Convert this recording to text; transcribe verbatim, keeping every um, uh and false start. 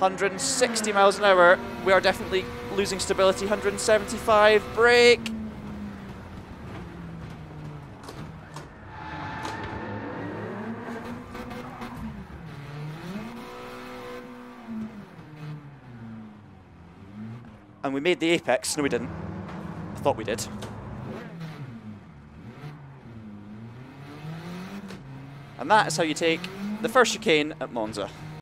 one hundred sixty miles an hour. We are definitely losing stability. one hundred seventy-five, brake. And we made the apex. No, we didn't. I thought we did. And that is how you take the first chicane at Monza.